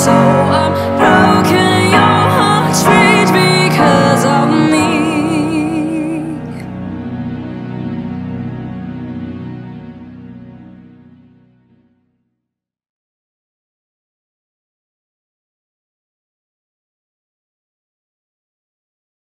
so I'm